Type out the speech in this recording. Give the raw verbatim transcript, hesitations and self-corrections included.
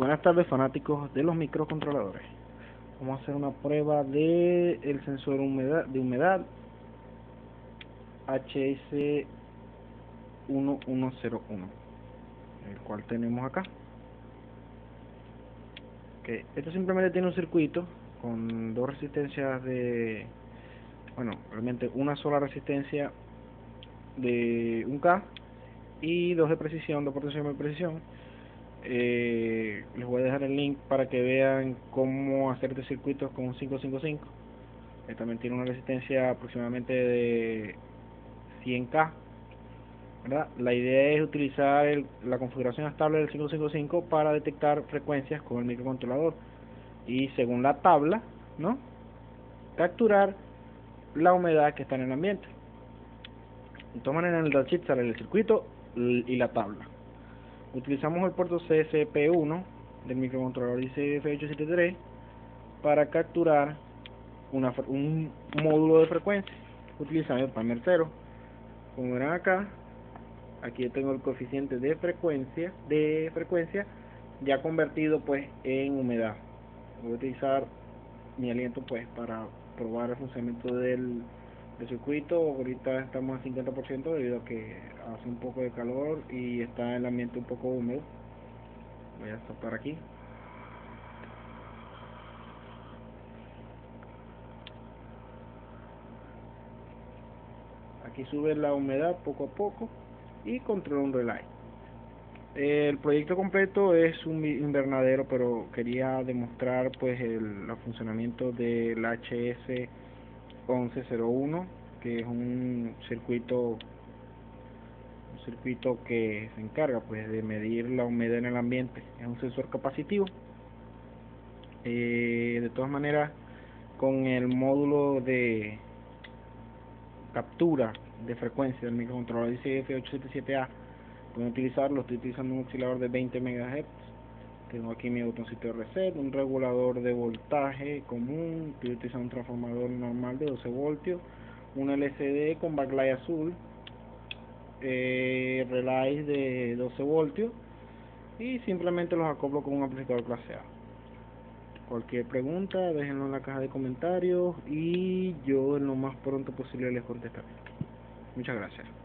Buenas tardes, fanáticos de los microcontroladores. Vamos a hacer una prueba de el sensor humedad, de humedad H S uno uno cero uno, el cual tenemos acá. Okay. Esto simplemente tiene un circuito con dos resistencias de, bueno, realmente una sola resistencia de un K y dos de precisión, dos potencias de precisión. Eh, les voy a dejar el link para que vean cómo hacer de circuitos con un cinco cinco cinco. Eh, también tiene una resistencia aproximadamente de cien K, ¿verdad? La idea es utilizar el, la configuración estable del cinco cinco cinco para detectar frecuencias con el microcontrolador y, según la tabla, ¿no?, capturar la humedad que está en el ambiente. De todas maneras, en el dashit sale el circuito y la tabla. Utilizamos el puerto C C P uno del microcontrolador I C F ocho siete tres para capturar una, un módulo de frecuencia utilizando el primer cero. Como verán acá, aquí yo tengo el coeficiente de frecuencia de frecuencia ya convertido pues en humedad. Voy a utilizar mi aliento pues para probar el funcionamiento del, del circuito. Ahorita estamos al cincuenta por ciento debido a que hace un poco de calor y está el ambiente un poco húmedo. Voy a soplar aquí. Aquí sube la humedad poco a poco y controla un relay. El proyecto completo es un invernadero, pero quería demostrar pues el, el funcionamiento del H S once cero uno, que es un circuito un circuito que se encarga pues de medir la humedad en el ambiente. Es un sensor capacitivo. Eh, de todas maneras, con el módulo de captura de frecuencia del microcontrolador I C F ocho siete siete A pueden utilizarlo. Estoy utilizando un oscilador de veinte megahertz. Tengo aquí mi botoncito de reset, un regulador de voltaje común. Estoy utilizando un transformador normal de doce voltios, un L C D con backlight azul, eh, relays de doce voltios, y simplemente los acoplo con un amplificador clase A. Cualquier pregunta, déjenlo en la caja de comentarios y yo en lo más pronto posible les contestaré. Muchas gracias.